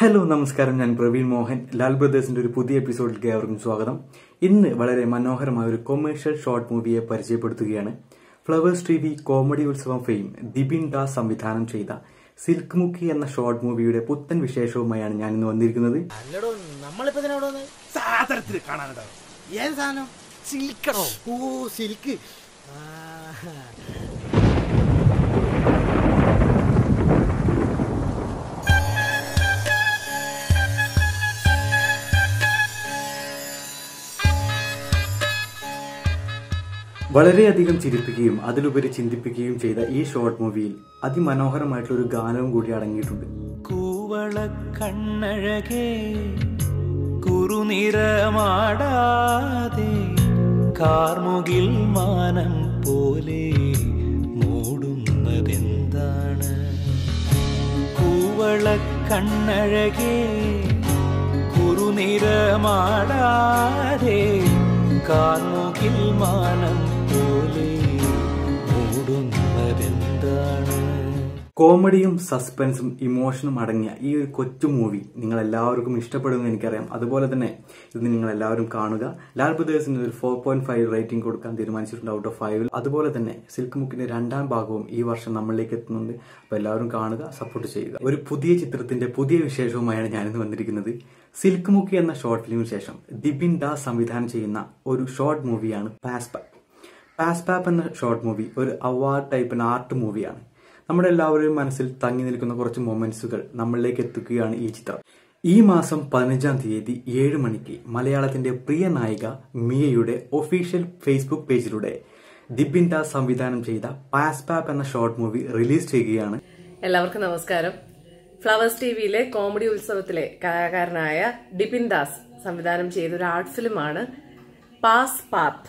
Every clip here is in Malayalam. ഹലോ നമസ്കാരം, ഞാൻ പ്രവീൺ മോഹൻ. ലാൽബ്രദേഴ്സിന്റെ ഒരു പുതിയ എപ്പിസോഡിലേക്ക് ഏവർക്കും സ്വാഗതം. ഇന്ന് വളരെ മനോഹരമായ ഒരു കൊമേഴ്ഷ്യൽ ഷോർട്ട് മൂവിയെ പരിചയപ്പെടുത്തുകയാണ്. Flowers T V comedy Utsavam fame Dibin Das സംവിധാനം ചെയ്ത സിൽക്ക് മുക്കി എന്ന ഷോർട്ട് മൂവിയുടെ പുത്തൻ വിശേഷവുമായാണ് ഞാൻ ഇന്ന് വന്നിരിക്കുന്നത്. വളരെയധികം ചിരിപ്പിക്കുകയും അതിലുപരി ചിന്തിപ്പിക്കുകയും ചെയ്ത ഈ ഷോർട്ട് മൂവിയിൽ അതിമനോഹരമായിട്ടുള്ള ഒരു ഗാനവും കൂടി അടങ്ങിയിട്ടുണ്ട്. കൂവള കണ്ണഴകേ കുറുനിറമാടാതെ കാർമുകിൽ മാനം പോലെ മൂടുന്നതെന്താണ്, കൂവള കണ്ണഴകേ കുറുനിറമാടാതെ കാർമുകിൽ മാനം. കോമഡിയും സസ്പെൻസും ഇമോഷനും അടങ്ങിയ ഈ ഒരു കൊച്ചു മൂവി നിങ്ങൾ എല്ലാവർക്കും ഇഷ്ടപ്പെടുമെന്ന് എനിക്കറിയാം. അതുപോലെ തന്നെ ഇത് നിങ്ങൾ എല്ലാവരും കാണുക. ലാൽബ്രദേഴ്സിന് ഒരു 4.5 റേറ്റിംഗ് കൊടുക്കാൻ തീരുമാനിച്ചിട്ടുണ്ട് out of 5. അതുപോലെ തന്നെ സിൽക്ക് മുക്കിന്റെ രണ്ടാം ഭാഗവും ഈ വർഷം നമ്മളിലേക്ക് എത്തുന്നുണ്ട്. അപ്പൊ എല്ലാവരും കാണുക, സപ്പോർട്ട് ചെയ്യുക. ഒരു പുതിയ ചിത്രത്തിന്റെ പുതിയ വിശേഷവുമായാണ് ഞാനിന്ന് വന്നിരിക്കുന്നത്. സിൽക്ക് മുക്കി എന്ന ഷോർട്ട് ഫിലിമിന് ശേഷം ദിബിൻ ദാസ് സംവിധാനം ചെയ്യുന്ന ഒരു ഷോർട്ട് മൂവിയാണ് പാസ്പാപ്പ് എന്ന ഷോർട്ട് മൂവി. ഒരു അവാർഡ് ടൈപ്പ് ആർട്ട് മൂവിയാണ്. നമ്മുടെ എല്ലാവരുടെയും മനസ്സിൽ തങ്ങി നിൽക്കുന്ന കുറച്ച് മൊമെന്റ്സുകൾ നമ്മളിലേക്ക് എത്തിക്കുകയാണ് ഈ ചിത്രം. ഈ മാസം 15-ാം തീയതി 7 മണിക്ക് മലയാളത്തിന്റെ പ്രിയ നായിക മിയയുടെ ഒഫീഷ്യൽ ഫേസ്ബുക്ക് പേജിലൂടെ ദിബിൻ ദാസ് സംവിധാനം ചെയ്ത പാസ്പാപ്പ് എന്ന ഷോർട്ട് മൂവി റിലീസ് ചെയ്യുകയാണ്. എല്ലാവർക്കും നമസ്കാരം. ഫ്ലവേഴ്സ് ടിവിയിലെ കോമഡി ഉത്സവത്തിലെ കലാകാരനായ ദിബിൻ ദാസ് സംവിധാനം ചെയ്ത ഒരു ആർട്ട് ഫിലിമാണ് പാസ്പാപ്പ്.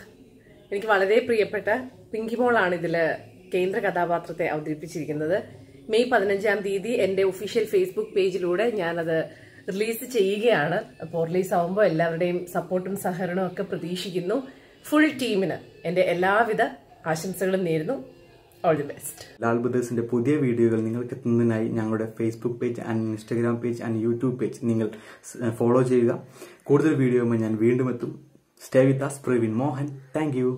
എനിക്ക് വളരെ പ്രിയപ്പെട്ട പിങ്കിമോളാണ് ഇതില് കേന്ദ്ര കഥാപാത്രത്തെ അവതരിപ്പിച്ചിരിക്കുന്നത്. മെയ് 15-ാം തീയതി എന്റെ ഒഫീഷ്യൽ ഫേസ്ബുക്ക് പേജിലൂടെ ഞാനത് റിലീസ് ചെയ്യുകയാണ്. അപ്പോൾ റിലീസ് ആവുമ്പോൾ എല്ലാവരുടെയും സപ്പോർട്ടും സഹകരണവും ഒക്കെ പ്രതീക്ഷിക്കുന്നു. ഫുൾ ടീമിന് എന്റെ എല്ലാവിധ ആശംസകളും നേരുന്നു. All the best. ലാൽബ്രദേഴ്സിന്റെ പുതിയ വീഡിയോകൾ നിങ്ങൾക്ക് എത്തുന്നതിനായി ഞങ്ങളുടെ Facebook page and Instagram page and YouTube page നിങ്ങൾ ഫോളോ ചെയ്യുക. കൂടുതൽ വീഡിയോയുമായി ഞാൻ വീണ്ടും എത്തും. Stay with us, Praveen Mohan. Thank you.